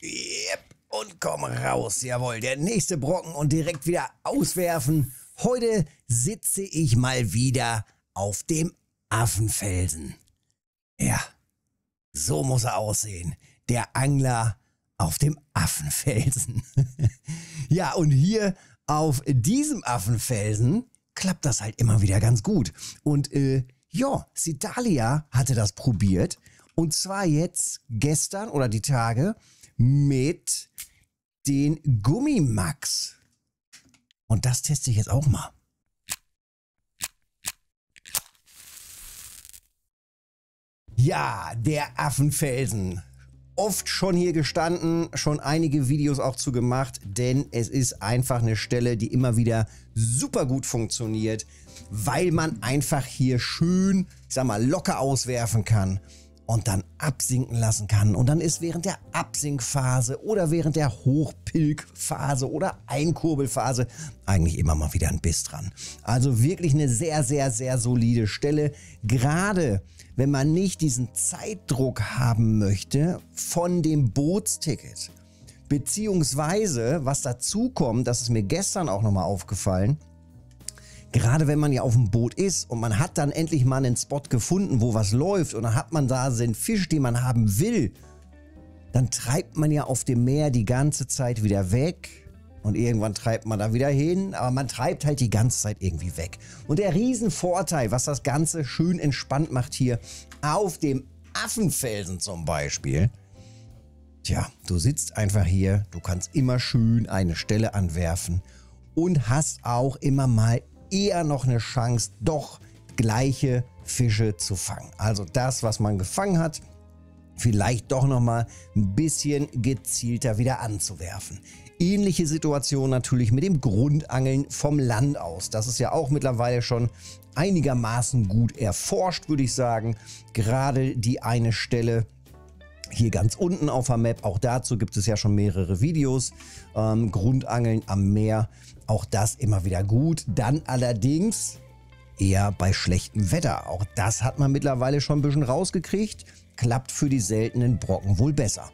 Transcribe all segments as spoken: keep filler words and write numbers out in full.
Yep. Und komm raus. Jawohl, der nächste Brocken und direkt wieder auswerfen. Heute sitze ich mal wieder auf dem Affenfelsen. Ja, so muss er aussehen. Der Angler auf dem Affenfelsen. Ja, und hier auf diesem Affenfelsen klappt das halt immer wieder ganz gut. Und äh, ja, Sitalia hatte das probiert. Und zwar jetzt gestern oder die Tage mit den Gummimax. Und das teste ich jetzt auch mal. Ja, der Affenfelsen. Oft schon hier gestanden, schon einige Videos auch zu gemacht, denn es ist einfach eine Stelle, die immer wieder super gut funktioniert, weil man einfach hier schön, ich sag mal, locker auswerfen kann. Und dann absinken lassen kann. Und dann ist während der Absinkphase oder während der Hochpilkphase oder Einkurbelphase eigentlich immer mal wieder ein Biss dran. Also wirklich eine sehr, sehr, sehr solide Stelle. Gerade wenn man nicht diesen Zeitdruck haben möchte von dem Bootsticket. Beziehungsweise, was dazu kommt, das ist mir gestern auch nochmal aufgefallen, gerade wenn man ja auf dem Boot ist und man hat dann endlich mal einen Spot gefunden, wo was läuft und dann hat man da den Fisch, den man haben will, dann treibt man ja auf dem Meer die ganze Zeit wieder weg und irgendwann treibt man da wieder hin, aber man treibt halt die ganze Zeit irgendwie weg. Und der Riesenvorteil, was das Ganze schön entspannt macht hier auf dem Affenfelsen zum Beispiel, tja, du sitzt einfach hier, du kannst immer schön eine Stelle anwerfen und hast auch immer mal eher noch eine Chance, doch gleiche Fische zu fangen. Also das, was man gefangen hat, vielleicht doch nochmal ein bisschen gezielter wieder anzuwerfen. Ähnliche Situation natürlich mit dem Grundangeln vom Land aus. Das ist ja auch mittlerweile schon einigermaßen gut erforscht, würde ich sagen. Gerade die eine Stelle hier ganz unten auf der Map, auch dazu gibt es ja schon mehrere Videos. Ähm, Grundangeln am Meer. Auch das immer wieder gut, dann allerdings eher bei schlechtem Wetter. Auch das hat man mittlerweile schon ein bisschen rausgekriegt, klappt für die seltenen Brocken wohl besser.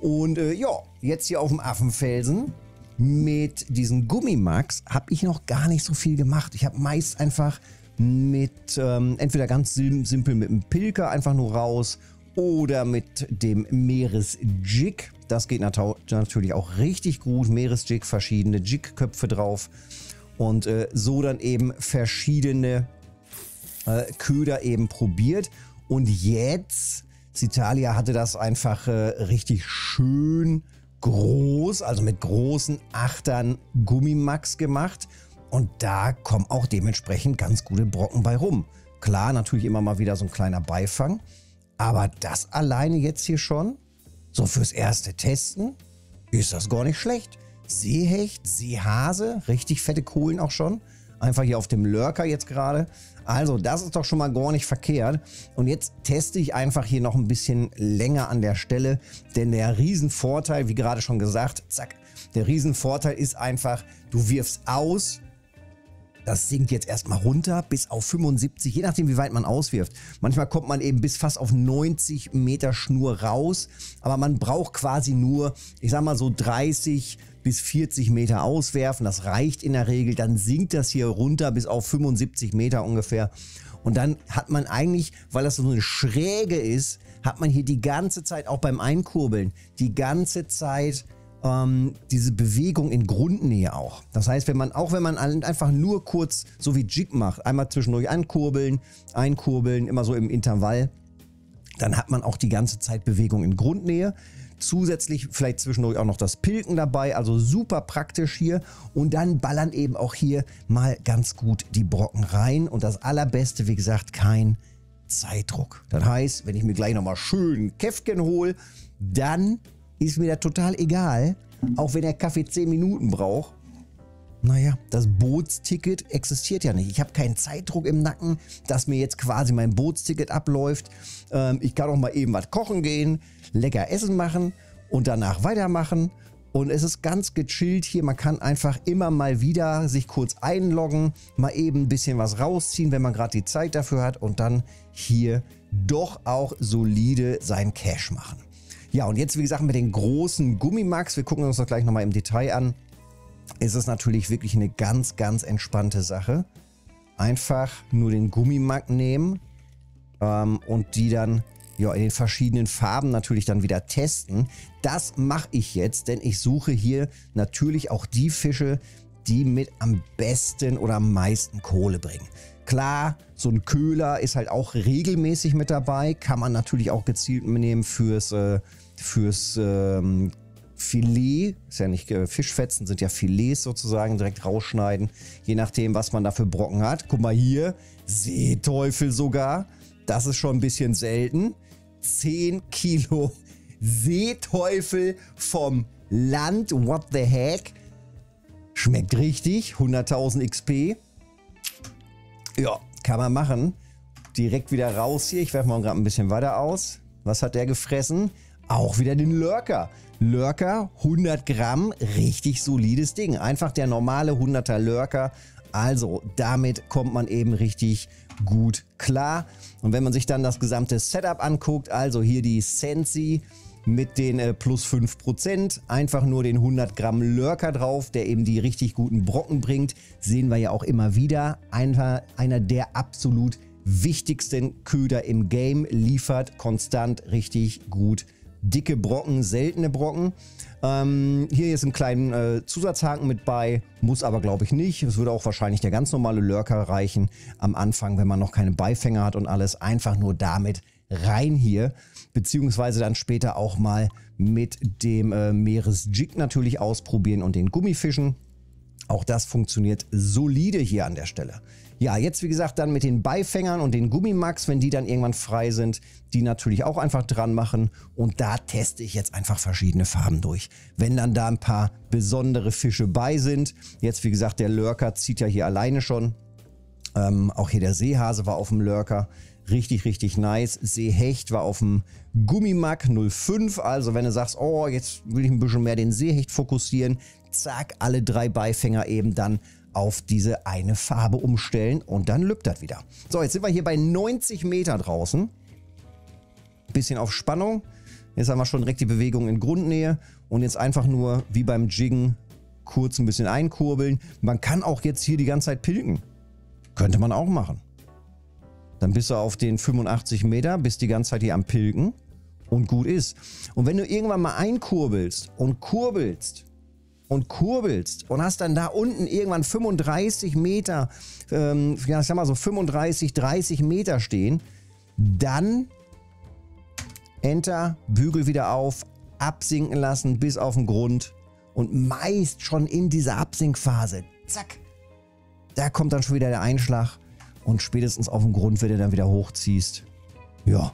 Und äh, ja, jetzt hier auf dem Affenfelsen mit diesen Gummimax habe ich noch gar nicht so viel gemacht. Ich habe meist einfach mit, ähm, entweder ganz sim simpel mit dem Pilker einfach nur raus oder mit dem Meeresjig. Das geht natürlich auch richtig gut. Meeresjig, verschiedene Jigköpfe drauf. Und äh, so dann eben verschiedene äh, Köder eben probiert. Und jetzt, Sitalia hatte das einfach äh, richtig schön groß, also mit großen Achtern Gummimax gemacht. Und da kommen auch dementsprechend ganz gute Brocken bei rum. Klar, natürlich immer mal wieder so ein kleiner Beifang. Aber das alleine jetzt hier schon, so fürs erste Testen, ist das gar nicht schlecht. Seehecht, Seehase, richtig fette Kohlen auch schon. Einfach hier auf dem Lurker jetzt gerade. Also das ist doch schon mal gar nicht verkehrt. Und jetzt teste ich einfach hier noch ein bisschen länger an der Stelle. Denn der Riesenvorteil, wie gerade schon gesagt, zack, der Riesenvorteil ist einfach, du wirfst aus. Das sinkt jetzt erstmal runter bis auf fünfundsiebzig, je nachdem wie weit man auswirft. Manchmal kommt man eben bis fast auf neunzig Meter Schnur raus, aber man braucht quasi nur, ich sag mal so dreißig bis vierzig Meter auswerfen. Das reicht in der Regel, dann sinkt das hier runter bis auf fünfundsiebzig Meter ungefähr. Und dann hat man eigentlich, weil das so eine Schräge ist, hat man hier die ganze Zeit, auch beim Einkurbeln, die ganze Zeit Ähm, diese Bewegung in Grundnähe auch. Das heißt, wenn man, auch wenn man einfach nur kurz, so wie Jig macht, einmal zwischendurch ankurbeln, einkurbeln, immer so im Intervall, dann hat man auch die ganze Zeit Bewegung in Grundnähe. Zusätzlich vielleicht zwischendurch auch noch das Pilken dabei, also super praktisch hier. Und dann ballern eben auch hier mal ganz gut die Brocken rein. Und das Allerbeste, wie gesagt, kein Zeitdruck. Das heißt, wenn ich mir gleich nochmal schön ein Käffchen hole, dann ist mir da total egal, auch wenn der Kaffee zehn Minuten braucht. Naja, das Bootsticket existiert ja nicht. Ich habe keinen Zeitdruck im Nacken, dass mir jetzt quasi mein Bootsticket abläuft. Ähm, ich kann auch mal eben was kochen gehen, lecker Essen machen und danach weitermachen. Und es ist ganz gechillt hier. Man kann einfach immer mal wieder sich kurz einloggen, mal eben ein bisschen was rausziehen, wenn man gerade die Zeit dafür hat und dann hier doch auch solide seinen Cash machen. Ja, und jetzt, wie gesagt, mit den großen Gummimax, wir gucken uns das gleich nochmal im Detail an, ist es natürlich wirklich eine ganz, ganz entspannte Sache. Einfach nur den Gummimax nehmen ähm, und die dann ja, in den verschiedenen Farben natürlich dann wieder testen. Das mache ich jetzt, denn ich suche hier natürlich auch die Fische, die mit am besten oder am meisten Kohle bringen. Klar, so ein Köhler ist halt auch regelmäßig mit dabei. Kann man natürlich auch gezielt nehmen fürs, äh, fürs ähm, Filet. Ist ja nicht äh, Fischfetzen, sind ja Filets sozusagen. Direkt rausschneiden, je nachdem, was man da für Brocken hat. Guck mal hier, Seeteufel sogar. Das ist schon ein bisschen selten. zehn Kilo Seeteufel vom Land. What the heck? Schmeckt richtig. hunderttausend X P. Ja, kann man machen. Direkt wieder raus hier. Ich werfe mal gerade ein bisschen weiter aus. Was hat der gefressen? Auch wieder den Lurker. Lurker, hundert Gramm, richtig solides Ding. Einfach der normale hunderter Lurker. Also, damit kommt man eben richtig gut klar. Und wenn man sich dann das gesamte Setup anguckt, also hier die Sensi mit den äh, plus fünf Prozent, einfach nur den hundert Gramm Lurker drauf, der eben die richtig guten Brocken bringt, sehen wir ja auch immer wieder. Einer, einer der absolut wichtigsten Köder im Game, liefert konstant richtig gut dicke Brocken, seltene Brocken. Ähm, hier ist ein kleiner äh, Zusatzhaken mit bei, muss aber glaube ich nicht. Es würde auch wahrscheinlich der ganz normale Lurker reichen am Anfang, wenn man noch keine Beifänger hat und alles. Einfach nur damit rein hier, beziehungsweise dann später auch mal mit dem äh, Meeresjig natürlich ausprobieren und den Gummifischen. Auch das funktioniert solide hier an der Stelle. Ja, jetzt wie gesagt dann mit den Beifängern und den Gummimax, wenn die dann irgendwann frei sind, die natürlich auch einfach dran machen. Und da teste ich jetzt einfach verschiedene Farben durch. Wenn dann da ein paar besondere Fische bei sind, jetzt wie gesagt der Lurker zieht ja hier alleine schon. Ähm, auch hier der Seehase war auf dem Lurker. Richtig, richtig nice. Seehecht war auf dem Gummimack null Komma fünf. Also wenn du sagst, oh, jetzt will ich ein bisschen mehr den Seehecht fokussieren. Zack, alle drei Beifänger eben dann auf diese eine Farbe umstellen. Und dann lübt das wieder. So, jetzt sind wir hier bei neunzig Meter draußen. Bisschen auf Spannung. Jetzt haben wir schon direkt die Bewegung in Grundnähe. Und jetzt einfach nur, wie beim Jiggen, kurz ein bisschen einkurbeln. Man kann auch jetzt hier die ganze Zeit pilken. Könnte man auch machen. Dann bist du auf den fünfundachtzig Meter, bist die ganze Zeit hier am Pilken und gut ist. Und wenn du irgendwann mal einkurbelst und kurbelst und kurbelst und hast dann da unten irgendwann fünfunddreißig Meter, ähm, ja, ich sag mal so fünfunddreißig, dreißig Meter stehen, dann Enter, Bügel wieder auf, absinken lassen bis auf den Grund und meist schon in dieser Absinkphase, zack, da kommt dann schon wieder der Einschlag. Und spätestens auf dem Grund, wenn du dann wieder hochziehst, ja,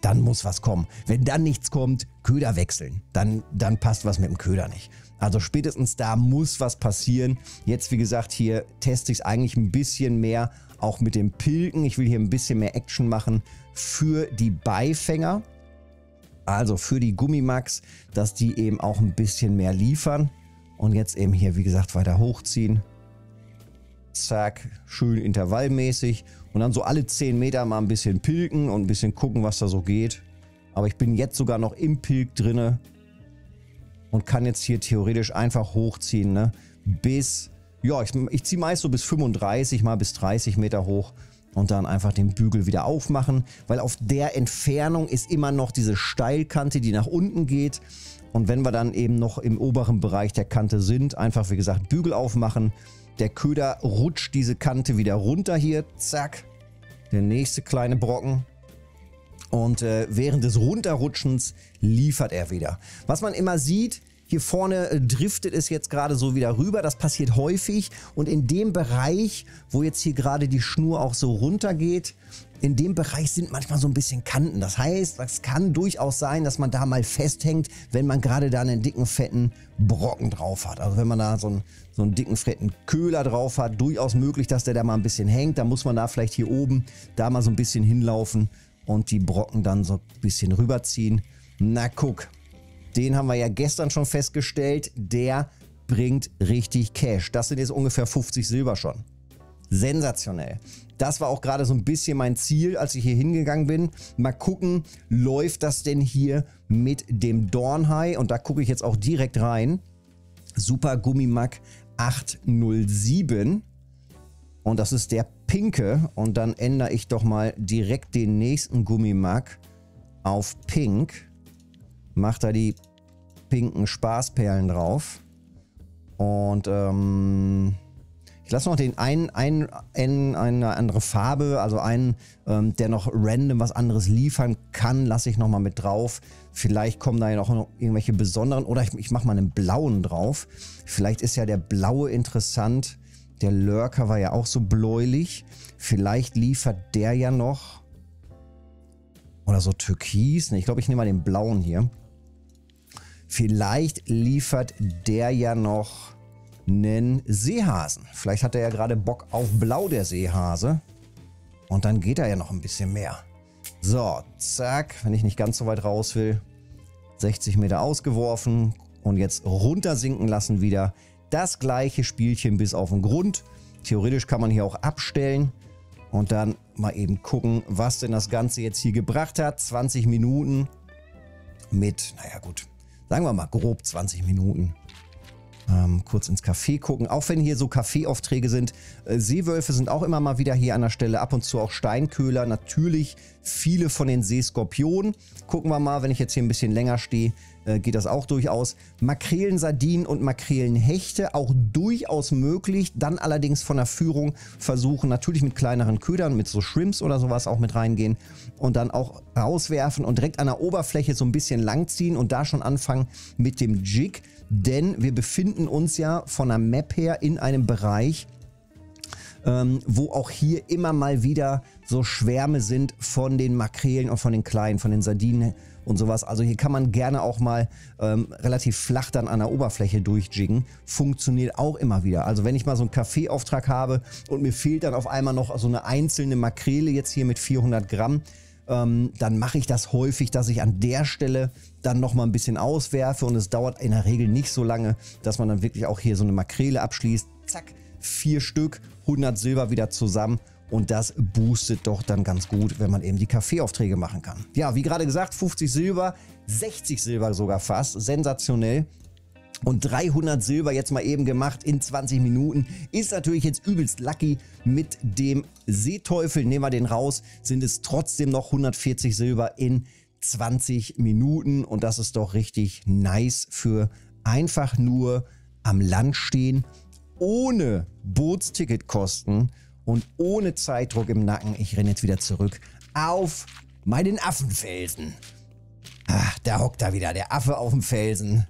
dann muss was kommen. Wenn dann nichts kommt, Köder wechseln. Dann, dann passt was mit dem Köder nicht. Also spätestens da muss was passieren. Jetzt, wie gesagt, hier teste ich es eigentlich ein bisschen mehr, auch mit dem Pilken. Ich will hier ein bisschen mehr Action machen für die Beifänger. Also für die Gummimax, dass die eben auch ein bisschen mehr liefern. Und jetzt eben hier, wie gesagt, weiter hochziehen. Zack, schön intervallmäßig und dann so alle zehn Meter mal ein bisschen pilken und ein bisschen gucken, was da so geht. Aber ich bin jetzt sogar noch im Pilk drinne und kann jetzt hier theoretisch einfach hochziehen, ne? Bis, ja, ich, ich ziehe meist so bis fünfunddreißig, mal bis dreißig Meter hoch und dann einfach den Bügel wieder aufmachen, weil auf der Entfernung ist immer noch diese Steilkante, die nach unten geht. Und wenn wir dann eben noch im oberen Bereich der Kante sind, einfach wie gesagt Bügel aufmachen. Der Köder rutscht diese Kante wieder runter hier. Zack. Der nächste kleine Brocken. Und äh, während des Runterrutschens liefert er wieder. Was man immer sieht, hier vorne äh, driftet es jetzt gerade so wieder rüber. Das passiert häufig. Und in dem Bereich, wo jetzt hier gerade die Schnur auch so runter geht, in dem Bereich sind manchmal so ein bisschen Kanten. Das heißt, es kann durchaus sein, dass man da mal festhängt, wenn man gerade da einen dicken, fetten Brocken drauf hat. Also wenn man da so einen, so einen dicken, fetten Köhler drauf hat, durchaus möglich, dass der da mal ein bisschen hängt. Da muss man da vielleicht hier oben da mal so ein bisschen hinlaufen und die Brocken dann so ein bisschen rüberziehen. Na guck, den haben wir ja gestern schon festgestellt, der bringt richtig Cash. Das sind jetzt ungefähr fünfzig Silber schon. sensationell. Das war auch gerade so ein bisschen mein Ziel, als ich hier hingegangen bin. Mal gucken, läuft das denn hier mit dem Dornhai? Und da gucke ich jetzt auch direkt rein. Super Gummimack acht null sieben. Und das ist der pinke. Und dann ändere ich doch mal direkt den nächsten Gummimack auf pink. Mach da die pinken Spaßperlen drauf. Und ähm... ich lasse noch den einen, einen, einen, eine andere Farbe, also einen, ähm, der noch random was anderes liefern kann, lasse ich nochmal mit drauf. Vielleicht kommen da ja noch irgendwelche besonderen, oder ich, ich mache mal einen blauen drauf. Vielleicht ist ja der blaue interessant. Der Lurker war ja auch so bläulich. Vielleicht liefert der ja noch. Oder so türkis. Ne, ich glaube, ich nehme mal den blauen hier. Vielleicht liefert der ja noch einen Seehasen. Vielleicht hat er ja gerade Bock auf Blau, der Seehase. Und dann geht er ja noch ein bisschen mehr. So, zack. Wenn ich nicht ganz so weit raus will. sechzig Meter ausgeworfen. Und jetzt runtersinken lassen wieder. Das gleiche Spielchen bis auf den Grund. Theoretisch kann man hier auch abstellen. Und dann mal eben gucken, was denn das Ganze jetzt hier gebracht hat. zwanzig Minuten mit, naja gut, sagen wir mal grob zwanzig Minuten. Ähm, kurz ins Café gucken, auch wenn hier so Kaffeeaufträge sind. Äh, Seewölfe sind auch immer mal wieder hier an der Stelle, ab und zu auch Steinköhler, natürlich viele von den Seeskorpionen. Gucken wir mal, wenn ich jetzt hier ein bisschen länger stehe, äh, geht das auch durchaus. Makrelen, Sardinen und Makrelenhechte, auch durchaus möglich, dann allerdings von der Führung versuchen, natürlich mit kleineren Ködern, mit so Shrimps oder sowas auch mit reingehen und dann auch rauswerfen und direkt an der Oberfläche so ein bisschen langziehen und da schon anfangen mit dem Jig. Denn wir befinden uns ja von der Map her in einem Bereich, ähm, wo auch hier immer mal wieder so Schwärme sind von den Makrelen und von den Kleinen, von den Sardinen und sowas. Also hier kann man gerne auch mal ähm, relativ flach dann an der Oberfläche durchjiggen. Funktioniert auch immer wieder. Also wenn ich mal so einen Kaffeeauftrag habe und mir fehlt dann auf einmal noch so eine einzelne Makrele jetzt hier mit vierhundert Gramm, ähm, dann mache ich das häufig, dass ich an der Stelle dann nochmal ein bisschen auswerfe und es dauert in der Regel nicht so lange, dass man dann wirklich auch hier so eine Makrele abschließt. Zack, vier Stück, hundert Silber wieder zusammen und das boostet doch dann ganz gut, wenn man eben die Kaffeeaufträge machen kann. Ja, wie gerade gesagt, fünfzig Silber, sechzig Silber sogar fast, sensationell. Und dreihundert Silber jetzt mal eben gemacht in zwanzig Minuten. Ist natürlich jetzt übelst lucky mit dem Seeteufel. Nehmen wir den raus, sind es trotzdem noch hundertvierzig Silber in zwanzig Minuten und das ist doch richtig nice für einfach nur am Land stehen, ohne Bootsticketkosten und ohne Zeitdruck im Nacken. Ich renne jetzt wieder zurück auf meinen Affenfelsen. Ach, da hockt da wieder der Affe auf dem Felsen.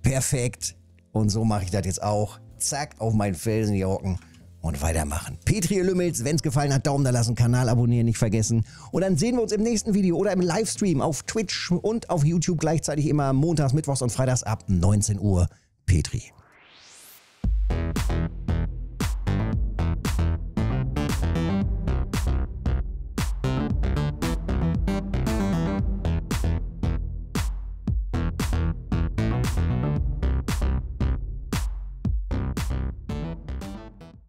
Perfekt. Und so mache ich das jetzt auch. Zack, auf meinen Felsen hier hocken. Und weitermachen. Petri Lümmels, wenn es gefallen hat, Daumen da lassen, Kanal abonnieren, nicht vergessen. Und dann sehen wir uns im nächsten Video oder im Livestream auf Twitch und auf YouTube gleichzeitig immer montags, mittwochs und freitags ab neunzehn Uhr. Petri.